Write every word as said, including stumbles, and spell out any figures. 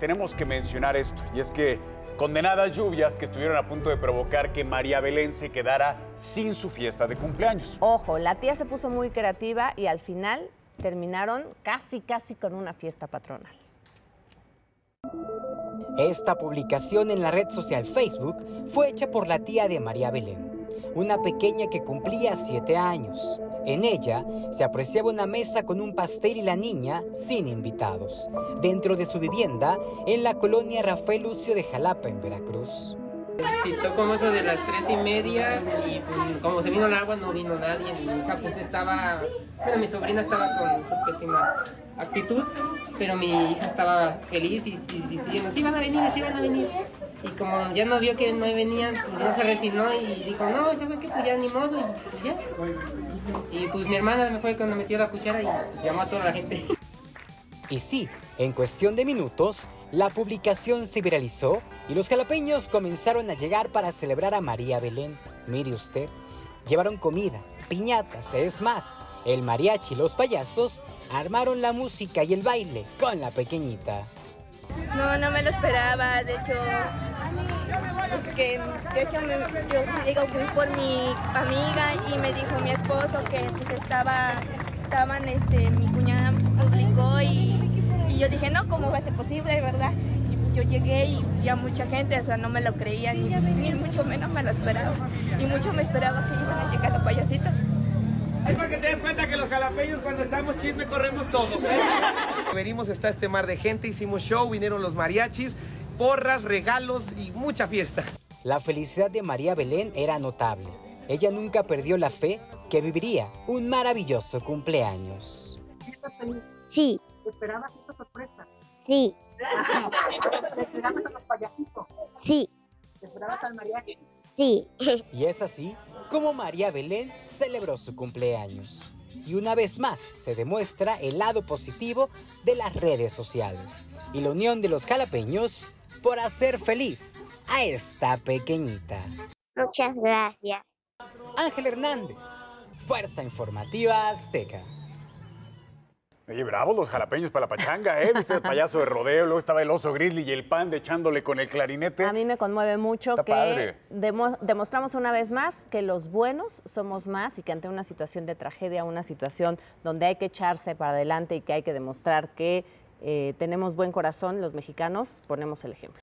Tenemos que mencionar esto, y es que condenadas lluvias que estuvieron a punto de provocar que María Belén se quedara sin su fiesta de cumpleaños. Ojo, la tía se puso muy creativa y al final terminaron casi, casi con una fiesta patronal. Esta publicación en la red social Facebook fue hecha por la tía de María Belén, una pequeña que cumplía siete años. En ella se apreciaba una mesa con un pastel y la niña sin invitados, dentro de su vivienda en la colonia Rafael Lucio de Xalapa, en Veracruz. Sí, tocó eso de las tres y media y pues, como se vino el agua no vino nadie. Mi hija pues estaba, bueno, mi sobrina estaba con pésima actitud, pero mi hija estaba feliz y, y, y diciendo, sí van a venir, sí van a venir. Y como ya no vio que no venían, pues no se resignó y dijo, no, ¿sabes qué? Pues ya ni modo, y ya. Y pues mi hermana me fue cuando metió la cuchara y llamó a toda la gente. Y sí, en cuestión de minutos, la publicación se viralizó y los xalapeños comenzaron a llegar para celebrar a María Belén. Mire usted, llevaron comida, piñatas, es más, el mariachi y los payasos armaron la música y el baile con la pequeñita. No, no me lo esperaba, de hecho, es que, de hecho me, yo digo, fui por mi amiga y me dijo mi esposo que pues estaba, estaban, este, mi cuñada publicó y, y yo dije, no, ¿cómo va a ser posible, verdad? Y pues yo llegué y vi a mucha gente, o sea, no me lo creía, ni, ni mucho menos me lo esperaba, y mucho me esperaba que iban a llegar los payasitos. Es para que te des cuenta que los xalapeños cuando echamos chisme corremos todo, ¿eh? Venimos, está este mar de gente, hicimos show, vinieron los mariachis, porras, regalos y mucha fiesta. La felicidad de María Belén era notable. Ella nunca perdió la fe que viviría un maravilloso cumpleaños. ¿Estás feliz? Sí. ¿Esperabas esta sorpresa? Sí. ¿Esperabas a los payasitos? Sí. ¿Esperabas al mariachi? Sí. Y es así como María Belén celebró su cumpleaños. Y una vez más se demuestra el lado positivo de las redes sociales y la unión de los xalapeños por hacer feliz a esta pequeñita. Muchas gracias. Ángel Hernández, Fuerza Informativa Azteca. Oye, bravos los xalapeños para la pachanga, ¿eh? Viste el payaso de rodeo, luego estaba el oso grizzly y el pan de echándole con el clarinete. A mí me conmueve mucho. Está que padre. Demo demostramos una vez más que los buenos somos más y que ante una situación de tragedia, una situación donde hay que echarse para adelante y que hay que demostrar que eh, tenemos buen corazón, los mexicanos ponemos el ejemplo.